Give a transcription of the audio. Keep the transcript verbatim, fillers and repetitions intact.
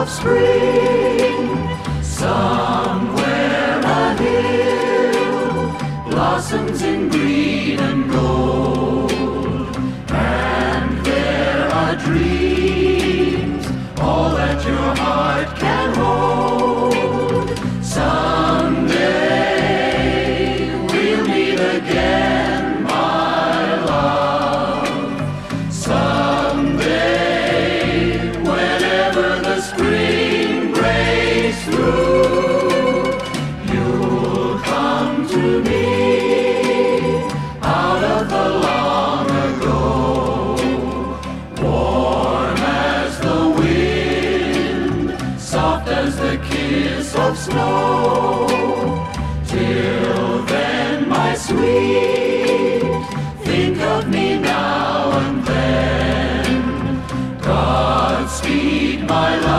of spring. Somewhere a hill blossoms in green and gold, and there are dreams, all that your heart can hold. Someday we'll meet again, my love. Someday, whenever the spring breaks through, you'll come to me out of the long ago, warm as the wind, soft as the kiss of snow. Till then, my sweet, think of me now and then. Godspeed, my love.